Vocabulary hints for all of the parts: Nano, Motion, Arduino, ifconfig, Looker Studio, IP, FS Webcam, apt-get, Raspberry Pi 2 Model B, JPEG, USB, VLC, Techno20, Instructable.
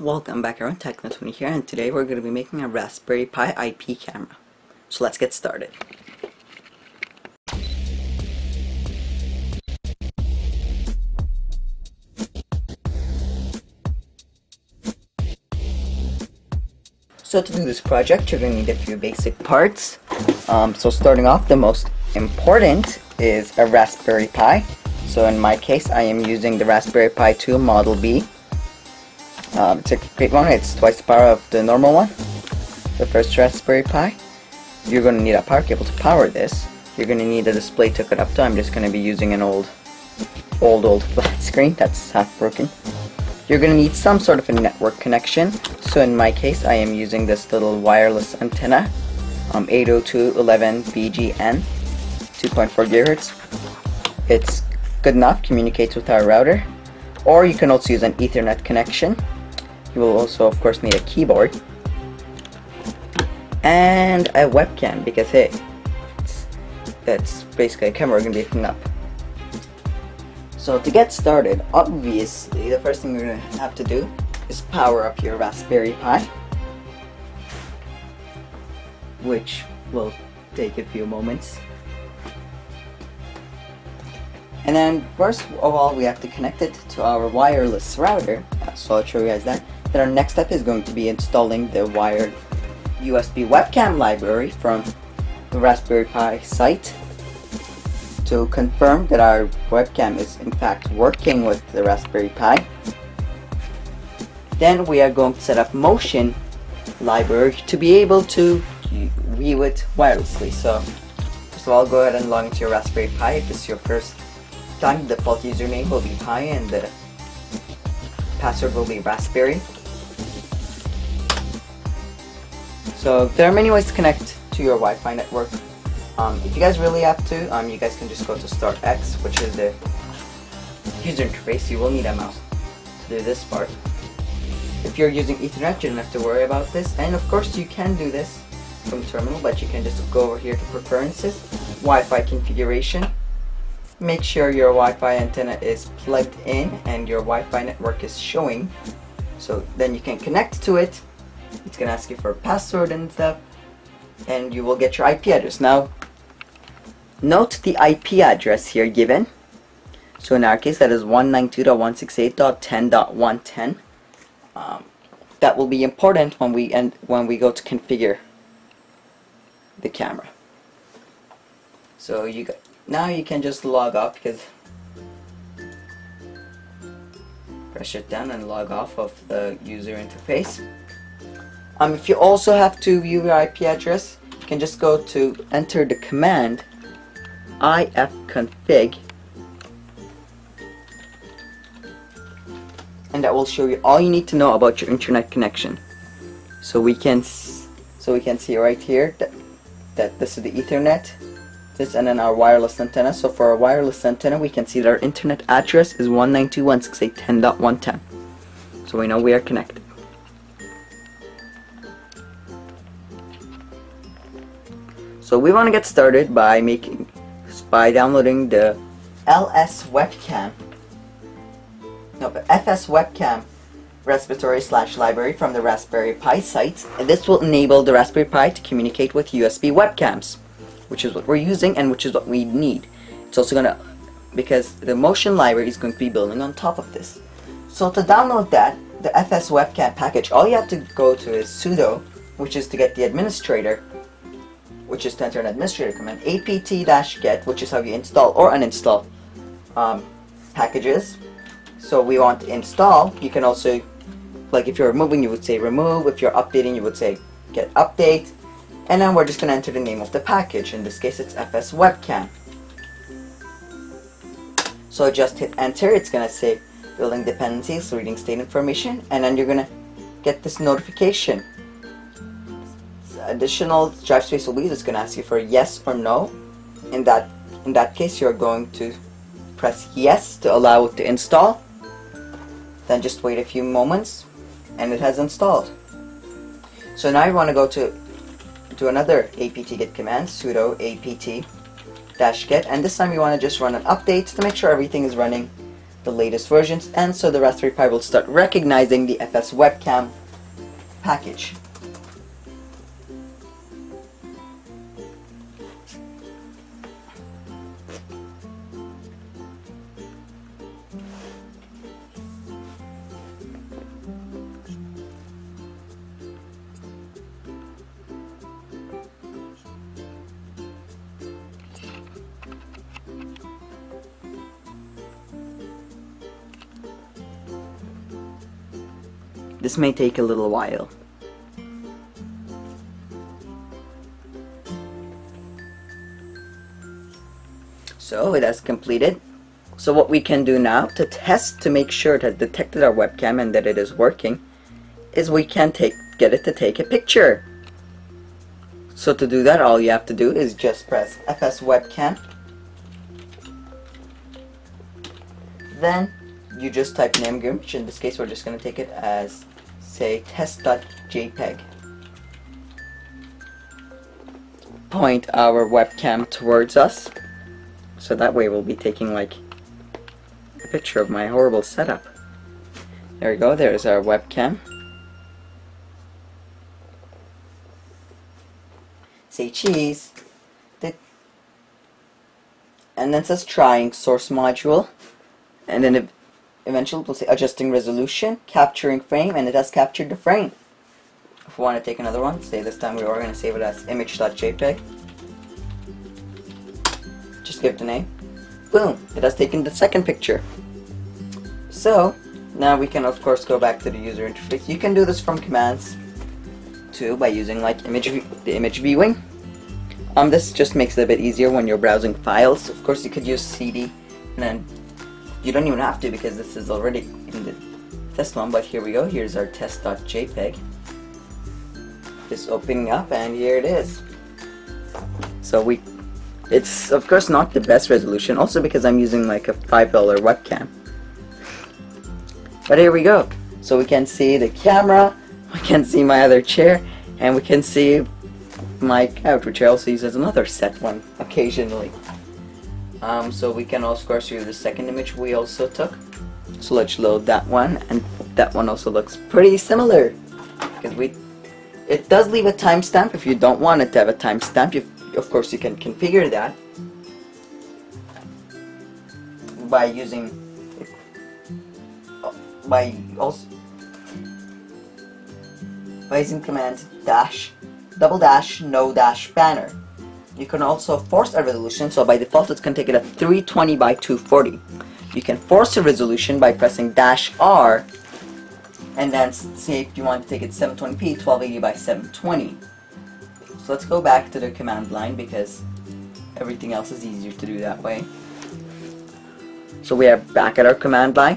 Welcome back everyone, Techno20 here, and today we're going to be making a Raspberry Pi IP camera. So let's get started. So to do this project, you're going to need a few basic parts. So starting off, the most important is a Raspberry Pi. So in my case, I am using the Raspberry Pi 2 Model B. It's a great one, it's twice the power of the normal one, the first Raspberry Pi. You're going to need a power cable to power this. You're going to need a display to hook it up to. I'm just going to be using an old flat screen that's half broken. You're going to need some sort of a network connection. So in my case, I am using this little wireless antenna, 802.11bgn, 2.4 GHz. It's good enough, communicates with our router. Or you can also use an Ethernet connection. You will also, of course, need a keyboard and a webcam because, hey, that's basically a camera we're going to be picking up. So to get started, obviously, the first thing you're going to have to do is power up your Raspberry Pi, which will take a few moments. And then, first of all, we have to connect it to our wireless router, so I'll show you guys that. Then our next step is going to be installing the wired USB webcam library from the Raspberry Pi site to confirm that our webcam is in fact working with the Raspberry Pi. Then we are going to set up Motion library to be able to view it wirelessly. So, first of all, go ahead and log into your Raspberry Pi if this is your first time. The default username will be Pi and the password will be Raspberry. So there are many ways to connect to your Wi-Fi network. If you guys really have to, you guys can just go to Start X, which is the user interface. You will need a mouse to do this part. If you're using Ethernet, you don't have to worry about this. And of course, you can do this from terminal, but you can just go over here to Preferences, Wi-Fi Configuration. Make sure your Wi-Fi antenna is plugged in and your Wi-Fi network is showing. So then you can connect to it. It's going to ask you for a password and stuff. And you will get your IP address. Now, note the IP address here given. So in our case, that is 192.168.10.110. That will be important when we go to configure the camera. So now you can just log off because press it down and log off of the user interface. If you also have to view your IP address, you can just go to enter the command ifconfig, and that will show you all you need to know about your internet connection. So we can see right here that this is the Ethernet. And then our wireless antenna. So for our wireless antenna, we can see that our internet address is 192.168.10.110. So we know we are connected. So we want to get started by downloading the FS Webcam repository/library from the Raspberry Pi site. And this will enable the Raspberry Pi to communicate with USB webcams, which is what we're using and which is what we need. It's also going to, because the Motion library is going to be building on top of this. So to download that, the FS Webcam package, all you have to go to is sudo, which is to get the administrator, which is to enter an administrator command, apt-get, which is how you install or uninstall packages. So we want to install. You can also, like if you're removing, you would say remove. If you're updating, you would say get update. And then we're just going to enter the name of the package. In this case, it's FS Webcam. So just hit enter. It's going to say building dependencies, reading state information, and then you're going to get this notification. Additional drive space will be used. It's going to ask you for yes or no. In that case, you're going to press yes to allow it to install. Then just wait a few moments, and it has installed. So now you want to go to another apt-get command, sudo apt-get, and this time you want to just run an update to make sure everything is running the latest versions, and so the Raspberry Pi will start recognizing the FS Webcam package. This may take a little while. So it has completed. So what we can do now to test to make sure it has detected our webcam and that it is working is we can get it to take a picture. So to do that, all you have to do is just press FS Webcam. Then you just type an image. In this case, we're just going to take it as, say, test.jpg. Point our webcam towards us, so that way we'll be taking like a picture of my horrible setup. There we go, there's our webcam. Say cheese. And then it says trying source module, and then eventually we'll say adjusting resolution, capturing frame, and it has captured the frame. If we want to take another one, say this time we are going to save it as image.jpg. Just give it a name. Boom! It has taken the second picture. So now we can of course go back to the user interface. You can do this from commands too by using like the image viewing. This just makes it a bit easier when you're browsing files. Of course you could use CD, and then you don't even have to because this is already in the test one, but here we go. Here's our test.jpg. Just opening up, and here it is. So it's of course not the best resolution, also because I'm using like a $5 webcam. But here we go. So we can see the camera, we can see my other chair, and we can see my couch, which I also use as another set one occasionally. So we can also, of course, view the second image we also took. So let's load that one, and that one also looks pretty similar. Because it does leave a timestamp. If you don't want it to have a timestamp, of course you can configure that by using command -"-no-banner". You can also force a resolution, so by default it's going to take it at 320 by 240. You can force a resolution by pressing -R, and then say if you want to take it 720p, 1280 by 720. So let's go back to the command line because everything else is easier to do that way. So we are back at our command line,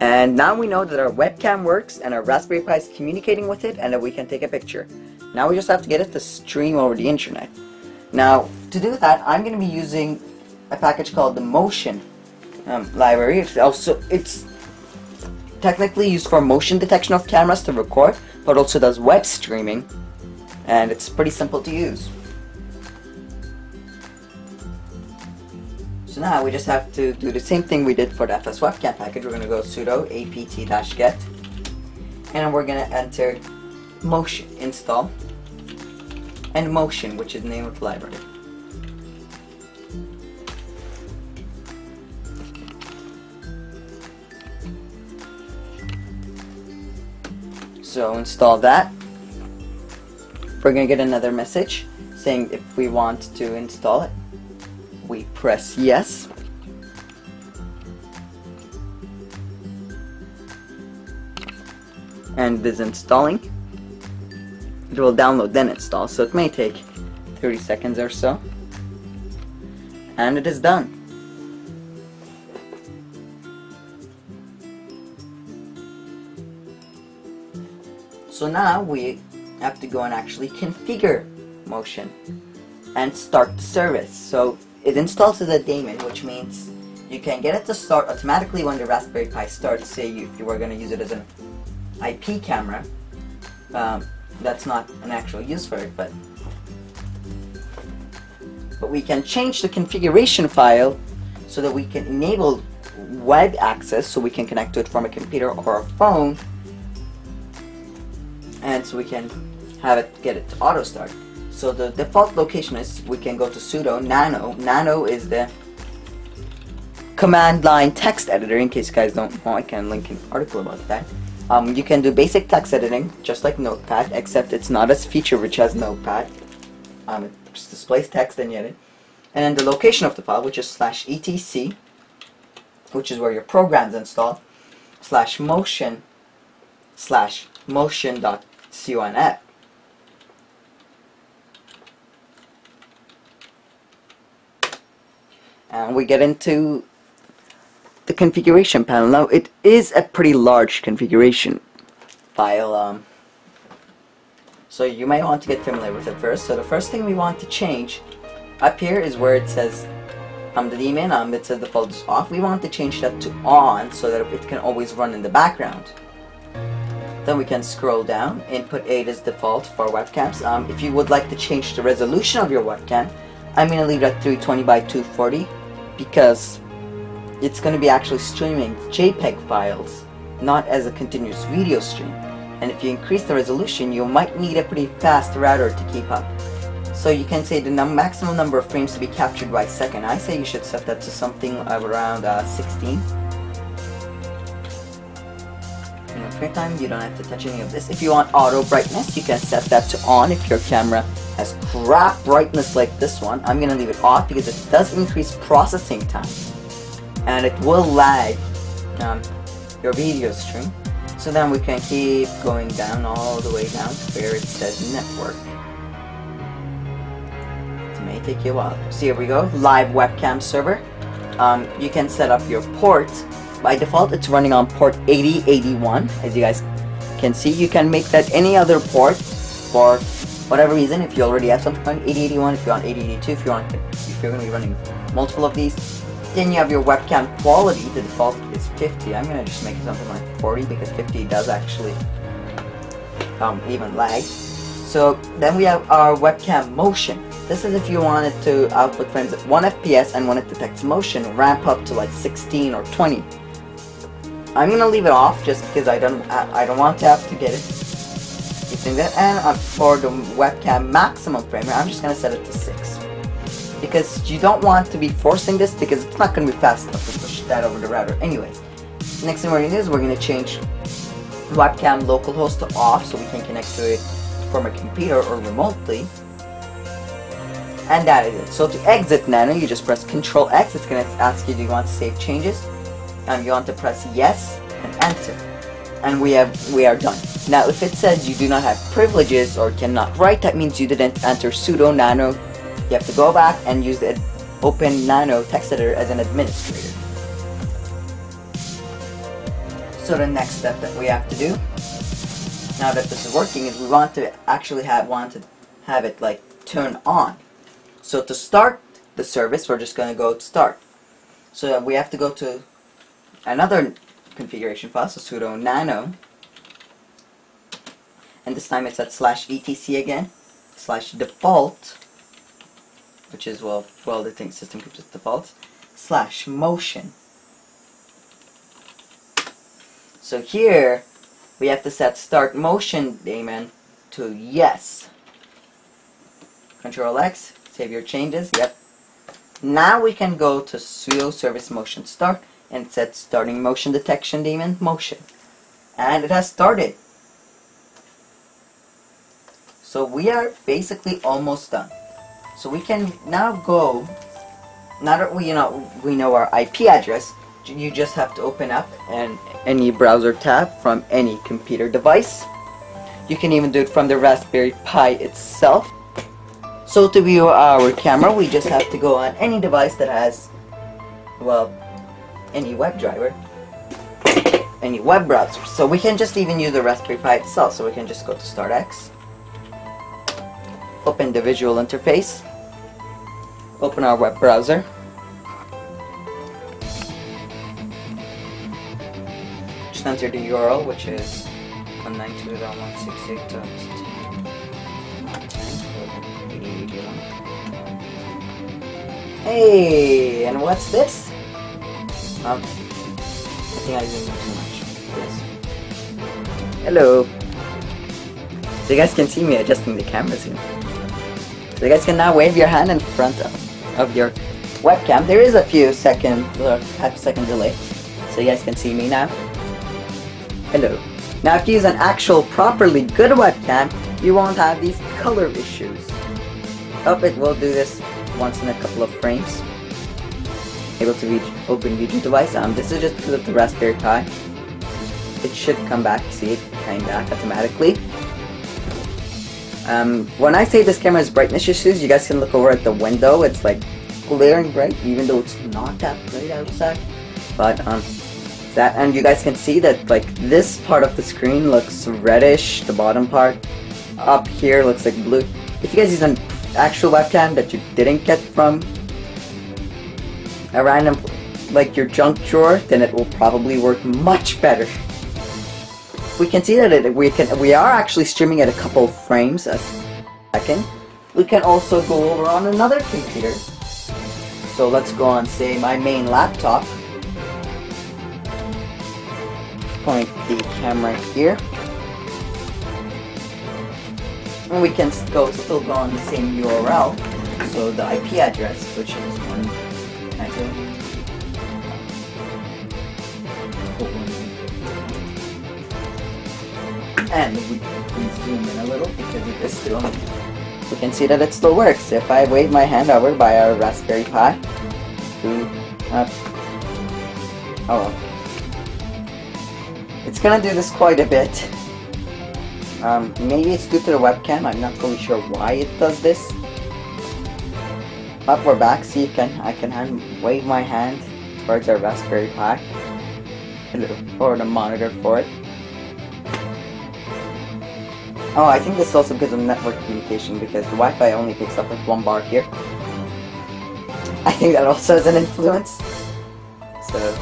and now we know that our webcam works and our Raspberry Pi is communicating with it and that we can take a picture. Now we just have to get it to stream over the internet. Now, to do that, I'm going to be using a package called the Motion library. It's technically used for motion detection of cameras to record, but also does web streaming, and it's pretty simple to use. So now we just have to do the same thing we did for the FS Webcam package. We're going to go sudo apt-get, and we're going to enter motion install. And Motion, which is the name of the library. So install that. We're going to get another message saying if we want to install it. We press yes. And it is installing. It will download then install, so it may take 30 seconds or so, and it is done. So now we have to go and actually configure Motion and start the service. So it installs as a daemon, which means you can get it to start automatically when the Raspberry Pi starts. Say if you were going to use it as an IP camera. That's not an actual use for it, but we can change the configuration file so that we can enable web access, so we can connect to it from a computer or a phone, and so we can have it get it to auto start. So the default location is, we can go to sudo nano. Nano is the command line text editor. In case you guys don't know, I can link an article about that. You can do basic text editing just like Notepad, except it's not as feature rich as Notepad. It just displays text and edit. And then the location of the file, which is /etc, which is where your program's installed, /motion/motion.conf. And we get into the configuration panel. Now, it is a pretty large configuration file, so you might want to get familiar with it first. So the first thing we want to change up here is where it says the daemon, it says the folder's off. We want to change that to on so that it can always run in the background. Then we can scroll down. Input 8 is default for webcams. If you would like to change the resolution of your webcam, I'm going to leave that 320 by 240, because it's going to be actually streaming JPEG files, not as a continuous video stream. And if you increase the resolution, you might need a pretty fast router to keep up. So you can say the maximum number of frames to be captured by second. I say you should set that to something around 16. In frame time, you don't have to touch any of this. If you want auto brightness, you can set that to on if your camera has crap brightness like this one. I'm going to leave it off because it does increase processing time, and it will lag your video stream. So then we can keep going down all the way down to where it says network. It may take you a while. So here we go, live webcam server. You can set up your port. By default, it's running on port 8081, as you guys can see. You can make that any other port for whatever reason. If you already have something on 8081, if you're on 8082, if you're going to be running multiple of these. Then you have your webcam quality. The default is 50. I'm going to just make it something like 40, because 50 does actually even lag. So then we have our webcam motion. This is if you wanted to output frames at 1 FPS and when it detects motion, ramp up to like 16 or 20. I'm going to leave it off just because I don't want to have to get it. You think that? And for the webcam maximum frame, I'm just going to set it to 6. Because you don't want to be forcing this, because it's not going to be fast enough to push that over the router anyways. Next thing we're going to do is we're going to change webcam localhost to off so we can connect to it from a computer or remotely. And that is it. So to exit Nano, you just press Ctrl X. It's going to ask you, do you want to save changes? You want to press yes and enter. And we are done. Now if it says you do not have privileges or cannot write, that means you didn't enter sudo nano. You have to go back and use the open nano text editor as an administrator. So the next step that we have to do, now that this is working, is we want to actually have it like turn on. So to start the service, we're just going to go to start. So we have to go to another configuration file, so sudo nano, and this time it's at /etc again, /default. Which is, well, the thing system keeps its defaults, /motion. So here we have to set start motion daemon to yes. Ctrl X, save your changes. Yep. Now we can go to sudo service motion start and set starting motion detection daemon motion, and it has started. So we are basically almost done. So we can now go, now that we know our IP address, you just have to open up any browser tab from any computer device. You can even do it from the Raspberry Pi itself. So to view our camera, we just have to go on any device that has, well, any web driver, any web browser. So we can just even use the Raspberry Pi itself. So we can just go to Start X. Open the visual interface, open our web browser, just enter the URL, which is 192.168.168. Hey, and what's this? Yes. Hello. So you guys can see me adjusting the cameras here. So you guys can now wave your hand in front of your webcam. There is a few seconds or half a second delay, so you guys can see me now. Hello. Now if you use an actual properly good webcam, you won't have these color issues. Oh, it will do this once in a couple of frames. Able to reach open video device. This is just because of the Raspberry Pi. It should come back. See, it came back automatically. When I say this camera's brightness issues, you guys can look over at the window. It's like glaring bright, even though it's not that bright outside. But and you guys can see that like this part of the screen looks reddish. The bottom part up here looks like blue. If you guys use an actual webcam that you didn't get from a random, like your junk drawer, then it will probably work much better. We can see that we are actually streaming at a couple of frames a second. We can also go over on another computer. So let's go on, say, my main laptop. Point the camera here, and we can still go on the same URL. So the IP address, which is one. And we can zoom in a little because it is still on. We can see that it still works. If I wave my hand over by our Raspberry Pi, it's gonna do this quite a bit. Maybe it's due to the webcam. I'm not really sure why it does this. Up or back, see, I can wave my hand towards our Raspberry Pi or the monitor for it. Oh, I think this also gives them network communication because the Wi-Fi only picks up like one bar here. I think that also has an influence. So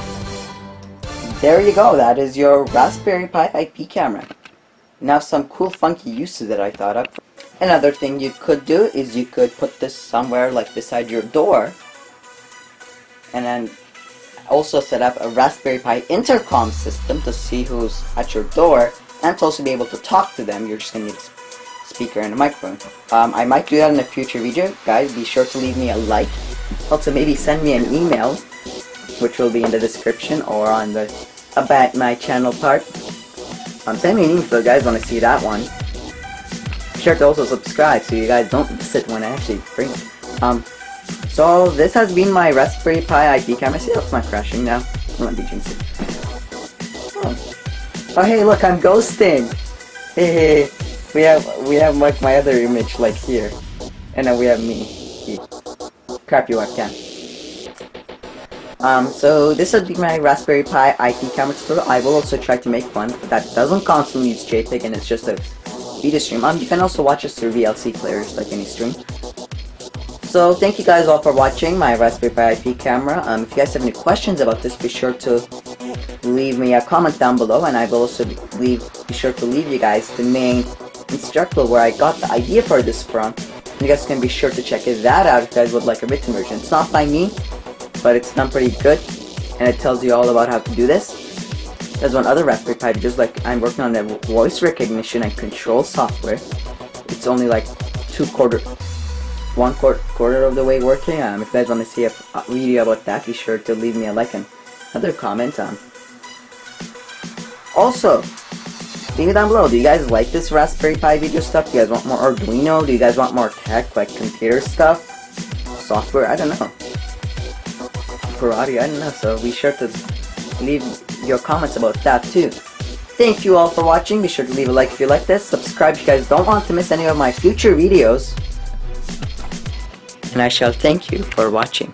there you go. That is your Raspberry Pi IP camera. Now some cool funky uses that I thought of. Another thing you could do is you could put this somewhere like beside your door, and then also set up a Raspberry Pi intercom system to see who's at your door and to also be able to talk to them. You're just going to need a speaker and a microphone. I might do that in a future video. Guys, be sure to leave me a like. Also maybe send me an email, which will be in the description or on the about my channel part. Send me an email if you guys want to see that one. Be sure to also subscribe so you guys don't miss it when I actually bring it. So this has been my Raspberry Pi IP camera. See, it's not crashing now. I won't be jinxing it. Oh. Oh, hey, look, I'm ghosting. Hey, we have like my other image like here, and then we have me. Crappy webcam. So this would be my Raspberry Pi IP camera tutorial. I will also try to make one that doesn't constantly use JPEG and it's just a video stream. You can also watch us through VLC players like any stream. So thank you guys all for watching my Raspberry Pi IP camera. If you guys have any questions about this, be sure to leave me a comment down below, and I will also be sure to leave you guys the main instructable where I got the idea for this from. And you guys can be sure to check that out if you guys would like a written version. It's not by me, but it's done pretty good, and it tells you all about how to do this. There's one other Raspberry Pi, just like I'm working on the voice recognition and control software. It's only like one quarter of the way working. If you guys want to see a video about that, be sure to leave me a like and another comment. Also, leave it down below. Do you guys like this Raspberry Pi video stuff? Do you guys want more Arduino? Do you guys want more tech, like computer stuff? Software? I don't know. Karate? I don't know. So be sure to leave your comments about that too. Thank you all for watching. Be sure to leave a like if you like this. Subscribe if you guys don't want to miss any of my future videos. And I shall thank you for watching.